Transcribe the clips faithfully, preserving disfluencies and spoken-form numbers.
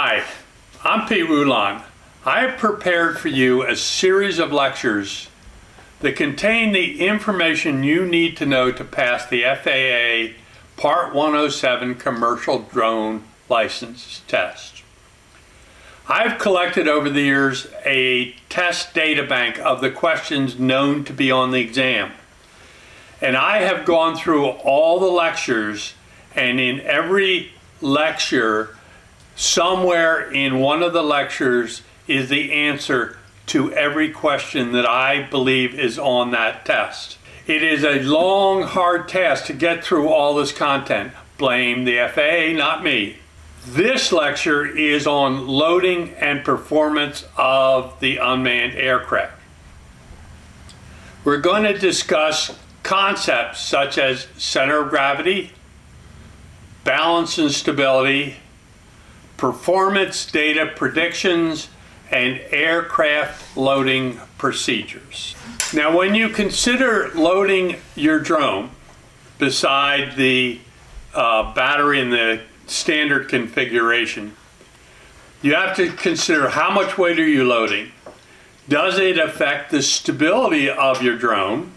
Hi, I'm Pete Rulon. I have prepared for you a series of lectures that contain the information you need to know to pass the F A A Part one oh seven Commercial Drone License Test. I've collected over the years a test data bank of the questions known to be on the exam. And I have gone through all the lectures, and in every lecture, somewhere in one of the lectures is the answer to every question that I believe is on that test. It is a long, hard task to get through all this content. Blame the F A A, not me. This lecture is on loading and performance of the unmanned aircraft. We're going to discuss concepts such as center of gravity, balance and stability, performance data predictions, and aircraft loading procedures. Now, when you consider loading your drone, beside the uh, battery in the standard configuration, you have to consider how much weight are you loading? Does it affect the stability of your drone?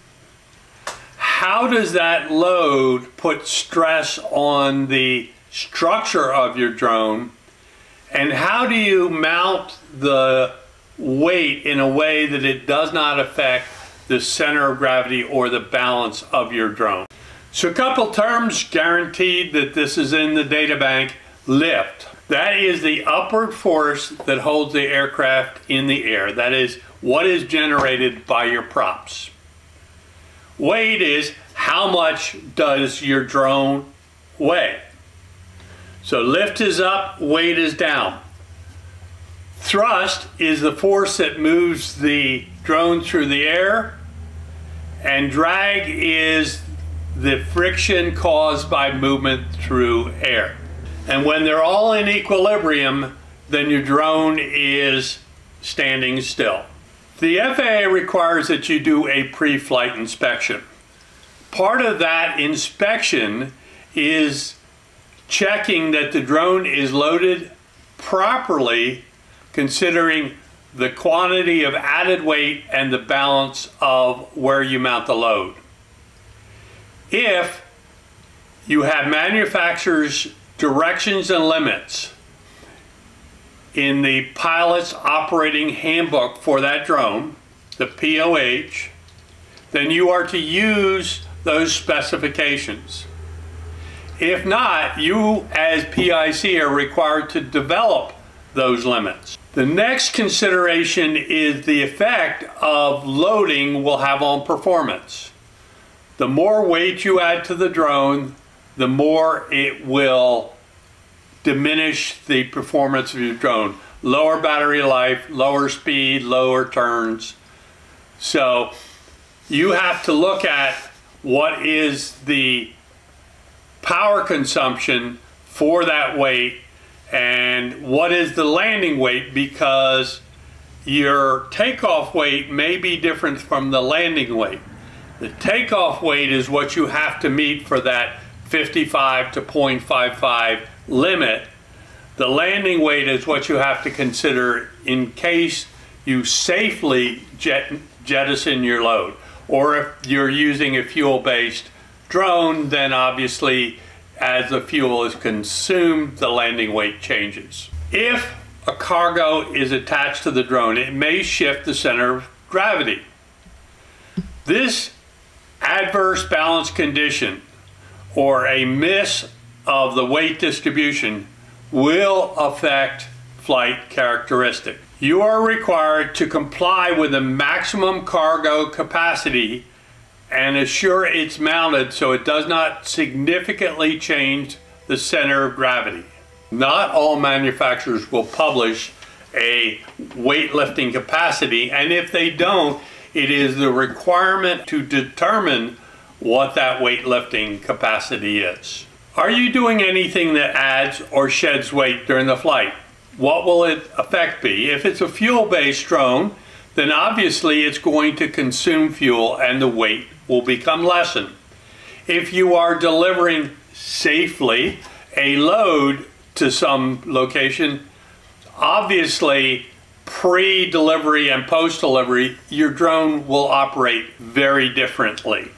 How does that load put stress on the structure of your drone? And how do you mount the weight in a way that it does not affect the center of gravity or the balance of your drone? So a couple terms guaranteed that this is in the data bank. Lift. That is the upward force that holds the aircraft in the air. That is what is generated by your props. Weight is how much does your drone weigh? So lift is up, weight is down. Thrust is the force that moves the drone through the air, and drag is the friction caused by movement through air. And when they're all in equilibrium, then your drone is standing still. The F A A requires that you do a pre-flight inspection. Part of that inspection is checking that the drone is loaded properly, considering the quantity of added weight and the balance of where you mount the load. If you have manufacturer's directions and limits in the pilot's operating handbook for that drone, the P O H, then you are to use those specifications. If not, you as P I C are required to develop those limits. The next consideration is the effect of loading will have on performance. The more weight you add to the drone, the more it will diminish the performance of your drone. Lower battery life, lower speed, lower turns. So you have to look at what is the power consumption for that weight and what is the landing weight, because your takeoff weight may be different from the landing weight. The takeoff weight is what you have to meet for that fifty-five to zero point five five limit. The landing weight is what you have to consider in case you safely jet, jettison your load, or if you're using a fuel-based drone, then obviously as the fuel is consumed, the landing weight changes. If a cargo is attached to the drone, it may shift the center of gravity. This adverse balance condition, or a miss of the weight distribution, will affect flight characteristic. You are required to comply with the maximum cargo capacity and assure it's mounted so it does not significantly change the center of gravity. Not all manufacturers will publish a weightlifting capacity, and if they don't, it is the requirement to determine what that weightlifting capacity is. Are you doing anything that adds or sheds weight during the flight? What will its effect be? If it's a fuel-based drone, then obviously it's going to consume fuel and the weight will become lessened. If you are delivering safely a load to some location, obviously pre-delivery and post-delivery, your drone will operate very differently.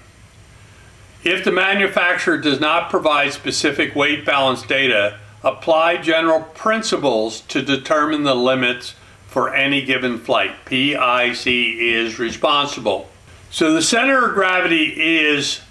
If the manufacturer does not provide specific weight balance data, apply general principles to determine the limits for any given flight. P I C is responsible. So the center of gravity is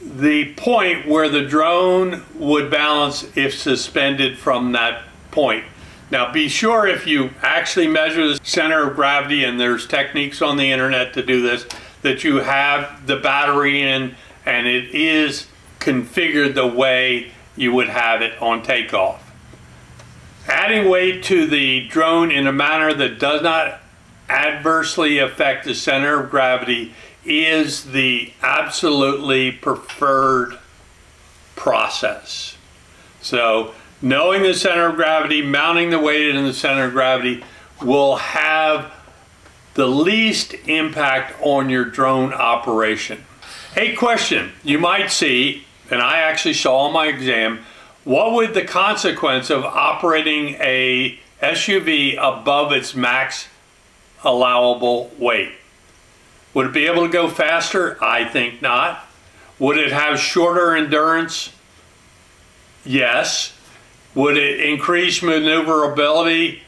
the point where the drone would balance if suspended from that point. Now be sure, if you actually measure the center of gravity, and there's techniques on the internet to do this, that you have the battery in and it is configured the way you would have it on takeoff. Adding weight to the drone in a manner that does not adversely affect the center of gravity is the absolutely preferred process. So knowing the center of gravity, mounting the weight in the center of gravity will have the least impact on your drone operation. A question you might see, and I actually saw on my exam, what would the consequence of operating a S U V above its max allowable weight? Would it be able to go faster? I think not. Would it have shorter endurance? Yes. Would it increase maneuverability?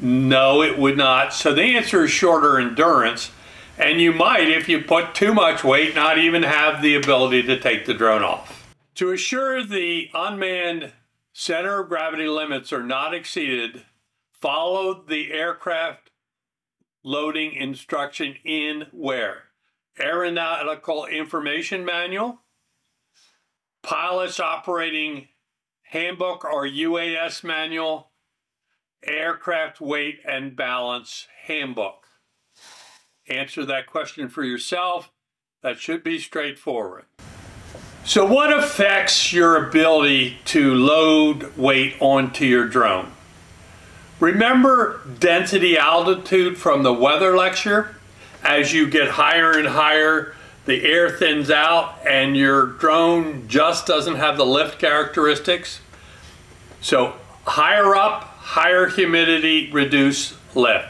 No, it would not. So the answer is shorter endurance. And you might, if you put too much weight, not even have the ability to take the drone off. To assure the unmanned center of gravity limits are not exceeded, follow the aircraft loading instruction in where? Aeronautical Information Manual, Pilots Operating Handbook or U A S Manual, Aircraft Weight and Balance Handbook. Answer that question for yourself. That should be straightforward. So what affects your ability to load weight onto your drone? Remember density altitude from the weather lecture? As you get higher and higher, the air thins out and your drone just doesn't have the lift characteristics. So higher up, higher humidity, reduce lift.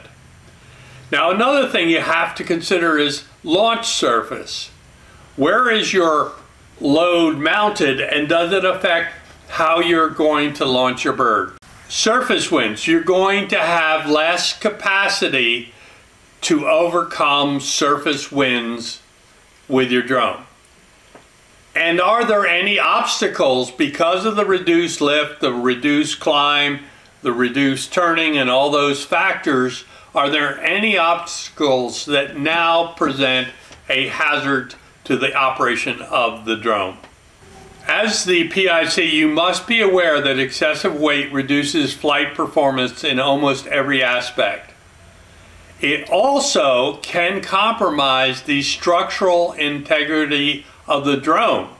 Now another thing you have to consider is launch surface. Where is your load mounted, and does it affect how you're going to launch your bird? Surface winds, you're going to have less capacity to overcome surface winds with your drone. And are there any obstacles because of the reduced lift, the reduced climb, the reduced turning, and all those factors? Are there any obstacles that now present a hazard to the operation of the drone? As the P I C, you must be aware that excessive weight reduces flight performance in almost every aspect. It also can compromise the structural integrity of the drone.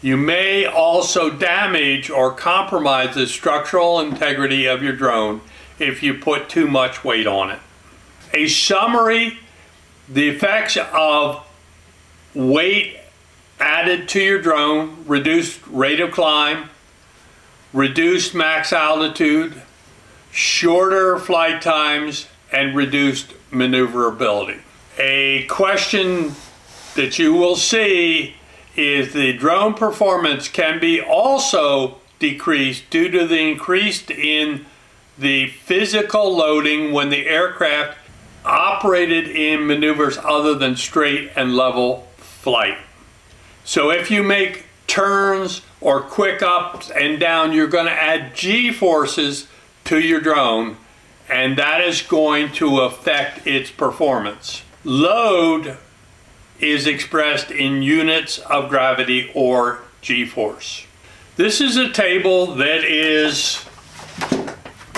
You may also damage or compromise the structural integrity of your drone if you put too much weight on it. A summary: the effects of weight added to your drone, reduced rate of climb, reduced max altitude, shorter flight times, and reduced maneuverability. A question that you will see is the drone performance can be also decreased due to the increase in the physical loading when the aircraft operated in maneuvers other than straight and level flight. So if you make turns or quick ups and down, you're going to add G-forces to your drone, and that is going to affect its performance. Load is expressed in units of gravity or G-force. This is a table that is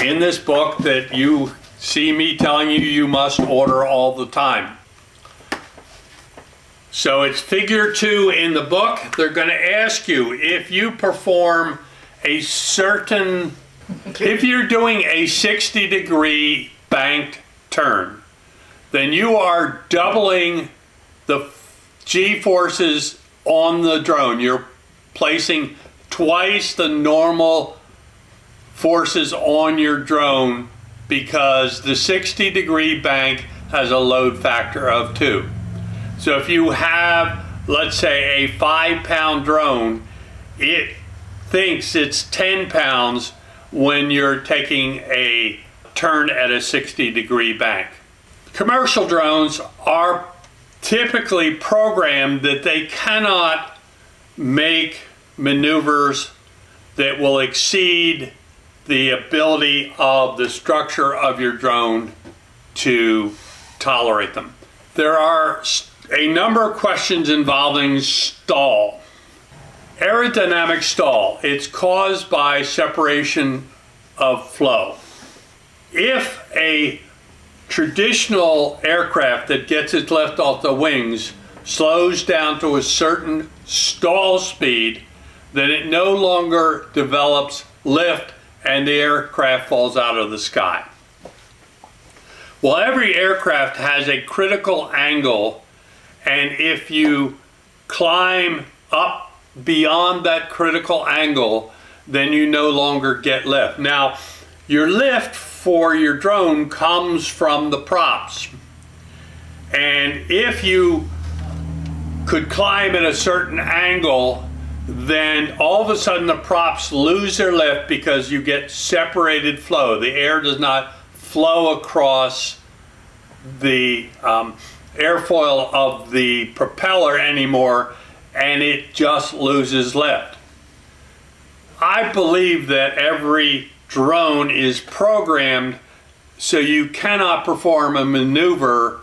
in this book that you see me telling you you must order all the time. So it's figure two in the book. They're going to ask you if you perform a certain If you're doing a sixty degree banked turn, then you are doubling the G-forces on the drone. You're placing twice the normal forces on your drone because the sixty degree bank has a load factor of two. So if you have, let's say, a five pound drone, it thinks it's ten pounds when you're taking a turn at a sixty degree bank. Commercial drones are typically programmed that they cannot make maneuvers that will exceed the ability of the structure of your drone to tolerate them. There are a number of questions involving stall. Aerodynamic stall, it's caused by separation of flow. If a traditional aircraft that gets its lift off the wings slows down to a certain stall speed, then it no longer develops lift and the aircraft falls out of the sky. Well, every aircraft has a critical angle, and if you climb up beyond that critical angle, then you no longer get lift. Now, your lift for your drone comes from the props, and if you could climb at a certain angle, then all of a sudden the props lose their lift because you get separated flow. The air does not flow across the um, airfoil of the propeller anymore, and it just loses lift. I believe that every drone is programmed so you cannot perform a maneuver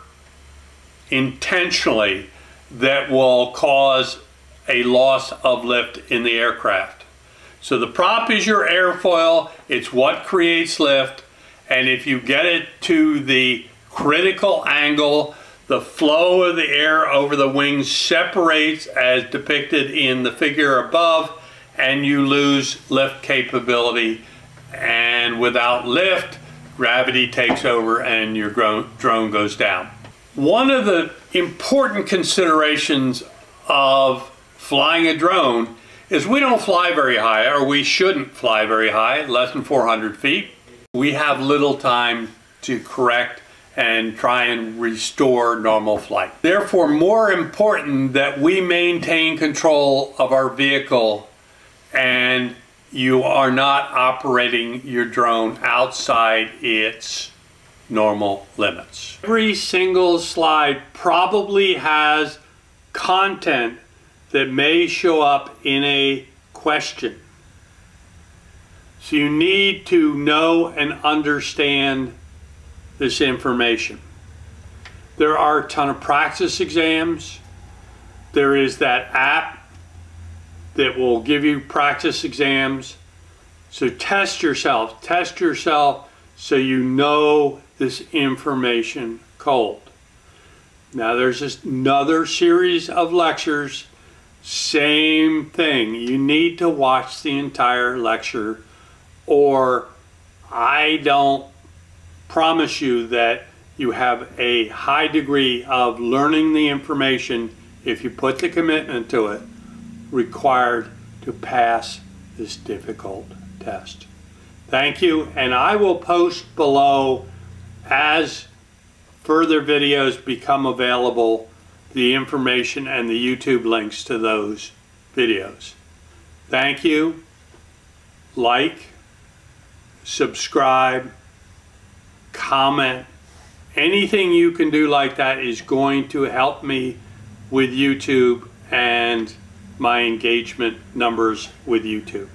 intentionally that will cause a loss of lift in the aircraft. So the prop is your airfoil, it's what creates lift, and if you get it to the critical angle, the flow of the air over the wings separates as depicted in the figure above, and you lose lift capability, and without lift, gravity takes over and your drone goes down. One of the important considerations of flying a drone is we don't fly very high, or we shouldn't fly very high, less than four hundred feet. We have little time to correct and try and restore normal flight. Therefore, more important that we maintain control of our vehicle, and you are not operating your drone outside its normal limits. Every single slide probably has content that may show up in a question. So you need to know and understand this information. There are a ton of practice exams. There is that app that will give you practice exams. So test yourself, test yourself so you know this information cold. Now there's another series of lectures. Same thing, you need to watch the entire lecture, or I don't promise you that you have a high degree of learning the information if you put the commitment to it required to pass this difficult test. Thank you, and I will post below as further videos become available the information and the YouTube links to those videos. Thank you. Like, subscribe, comment. Anything you can do like that is going to help me with YouTube and my engagement numbers with YouTube.